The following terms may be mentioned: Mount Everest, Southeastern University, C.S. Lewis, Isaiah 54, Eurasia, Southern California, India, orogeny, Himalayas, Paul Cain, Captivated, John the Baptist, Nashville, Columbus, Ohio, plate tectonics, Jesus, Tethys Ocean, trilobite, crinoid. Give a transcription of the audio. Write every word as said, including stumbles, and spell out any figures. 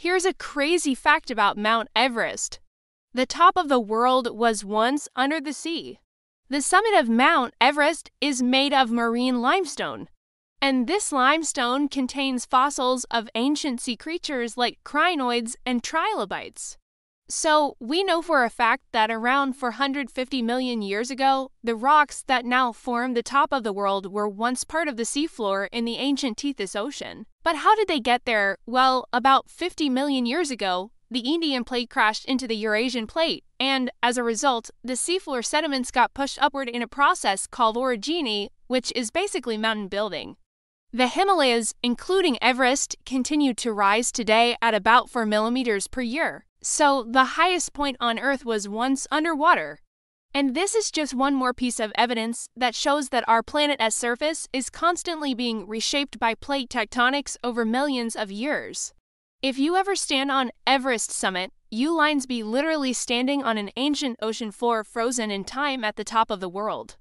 Here's a crazy fact about Mount Everest. The top of the world was once under the sea. The summit of Mount Everest is made of marine limestone, and this limestone contains fossils of ancient sea creatures like crinoids and trilobites. So, we know for a fact that around four hundred fifty million years ago, the rocks that now form the top of the world were once part of the seafloor in the ancient Tethys Ocean. But how did they get there? Well, about fifty million years ago, the Indian plate crashed into the Eurasian plate, and, as a result, the seafloor sediments got pushed upward in a process called orogeny, which is basically mountain building. The Himalayas, including Everest, continue to rise today at about four millimeters per year. So, the highest point on Earth was once underwater. And this is just one more piece of evidence that shows that our planet's surface is constantly being reshaped by plate tectonics over millions of years. If you ever stand on Everest summit, you lines be literally standing on an ancient ocean floor frozen in time at the top of the world.